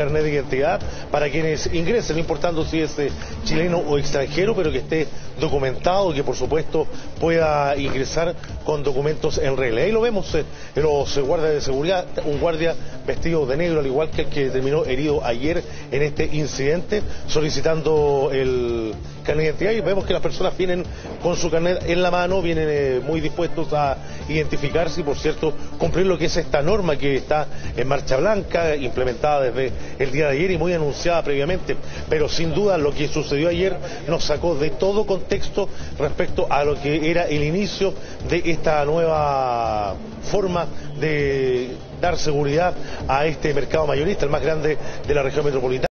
carnet de identidad para quienes ingresen, no importando si es chileno o extranjero, pero que esté documentado, que por supuesto pueda ingresar con documentos en regla. Ahí lo vemos en los guardias de seguridad, un guardia vestido de negro, al igual que el que terminó herido ayer en este incidente, solicitando el carnet de identidad, y vemos que las personas vienen con su carnet en la mano, vienen muy dispuestos a identificarse y, por cierto, cumplir lo que es esta norma que está en marcha blanca, implementada desde el día de ayer y muy anunciada previamente. Pero sin duda lo que sucedió ayer nos sacó de todo contexto respecto a lo que era el inicio de esta nueva forma de dar seguridad a este mercado mayorista, el más grande de la región metropolitana.